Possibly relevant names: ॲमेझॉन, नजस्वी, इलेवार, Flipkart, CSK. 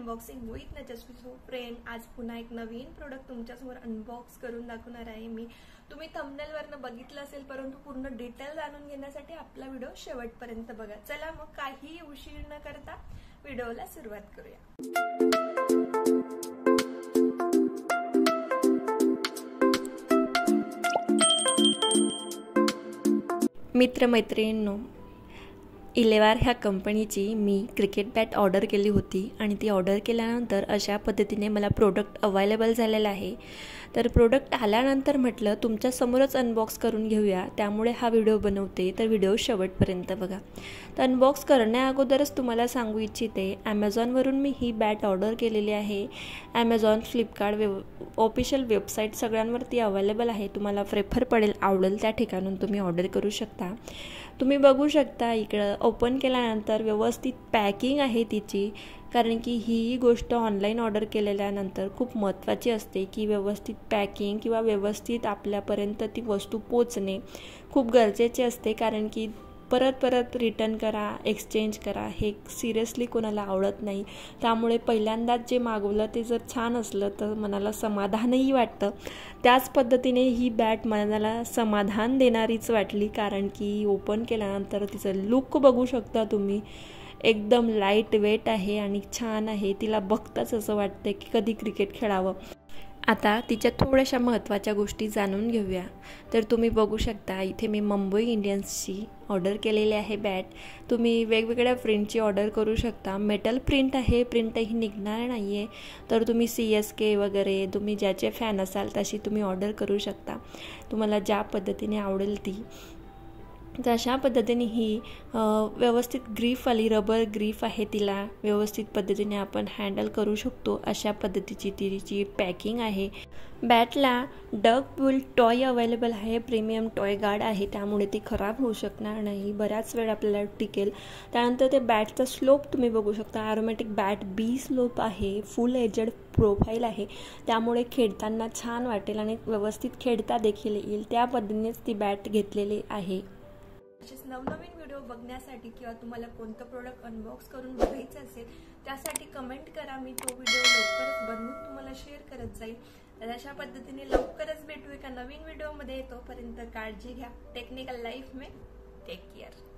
Unboxing with नजस्वी. So friend, आज पुन्हा एक नवीन प्रोडक्ट तुमच्यासमोर अनबॉक्स करून दाखवणार आहे मी. तुम्ही थंबनेल वरनं बघितलं असेल, परंतु पूर्ण डिटेल जाणून घेण्यासाठी आपला व्हिडिओ शेवटपर्यंत बघा. चला मग काही उशीर न करता व्हिडिओला सुरुवात करूया. मित्रमैत्रिणींनो, इलेवार ह्या कंपनीची मी क्रिकेट बॅट ऑर्डर केली होती आणि ती ऑर्डर केल्यानंतर अशा पद्धतीने मला प्रोडक्ट अवेलेबल झालेला आहे. तर प्रोडक्ट आल्यानंतर म्हटलं तुमच्यासमोरच अनबॉक्स करून घेऊया, त्यामुळे हा व्हिडिओ बनवते. तर व्हिडिओ शेवटपर्यंत बघा. तर अनबॉक्स करण्याअगोदरच तुम्हाला सांगू इच्छिते, ॲमेझॉनवरून मी ही बॅट ऑर्डर केलेली आहे. ॲमेझॉन, फ्लिपकार्ट ऑफिशियल वेबसाईट सगळ्यांवरती अवेलेबल आहे. तुम्हाला प्रेफर पडेल, आवडेल त्या ठिकाणून तुम्ही ऑर्डर करू शकता. तुम्ही बघू शकता, इकडं ओपन केल्यानंतर व्यवस्थित पॅकिंग आहे तिची, कारण की ही गोष्ट ऑनलाईन ऑर्डर केल्यानंतर खूप महत्त्वाची असते की व्यवस्थित पॅकिंग किंवा व्यवस्थित आपल्यापर्यंत ती वस्तू पोचणे खूप गरजेचे असते, कारण की परत परत रिटर्न करा, एक्सचेंज करा, हे सिरियसली कोणाला आवडत नाही. त्यामुळे पहिल्यांदाच जे मागवलं ते जर छान असलं तर मनाला समाधानही वाटतं. त्याच पद्धतीने ही बॅट मनाला समाधान देणारीच वाटली, कारण की ओपन केल्यानंतर तिचं लुक बघू शकता तुम्ही, एकदम लाईट वेट आहे आणि छान आहे. तिला बघताच असं वाटतं की कधी क्रिकेट खेळावं. आता तिच्या थोड्याशा महत्त्वाच्या गोष्टी जाणून घेऊया. तर तुम्ही बघू शकता, इथे मी मुंबई इंडियन्सची ऑर्डर केलेली आहे बॅट. तुम्ही वेगवेगळ्या प्रिंटची ऑर्डर करू शकता. मेटल प्रिंट आहे, प्रिंटही निघणार नाही आहे. तर तुम्ही CSK वगैरे तुम्ही ज्याचे फॅन असाल तशी तुम्ही ऑर्डर करू शकता, तुम्हाला ज्या पद्धतीने आवडेल ती. तर अशा पद्धतीने ही व्यवस्थित ग्रीफ आली, रबर ग्रीफ आहे, तिला व्यवस्थित पद्धतीने आपण हँडल करू शकतो अशा पद्धतीची तिची पॅकिंग आहे. बॅटला डगबुल टॉय अवेलेबल आहे, प्रीमियम टॉय गार्ड आहे, त्यामुळे ती खराब होऊ शकणार नाही, बऱ्याच वेळ आपल्याला टिकेल. त्यानंतर ते बॅटचा स्लोप तुम्ही बघू शकता, ॲरोमॅटिक बॅट B स्लोप आहे, फुल एजेड प्रोफाईल आहे, त्यामुळे खेळताना छान वाटेल आणि व्यवस्थित खेळता देखील येईल. त्या पद्धतीनेच ती बॅट घेतलेली आहे. असेच नवनवीन व्हिडिओ बघण्यासाठी किंवा तुम्हाला कोणतं प्रोडक्ट अनबॉक्स करून बघायचं असेल त्यासाठी कमेंट करा, मी तो व्हिडिओ लवकरच बनवून तुम्हाला शेअर करत जाईल. तर अशा पद्धतीने लवकरच भेटू एका नवीन व्हिडिओमध्ये. तोपर्यंत काळजी घ्या. टेक्निकल लाईफ में टेक केअर.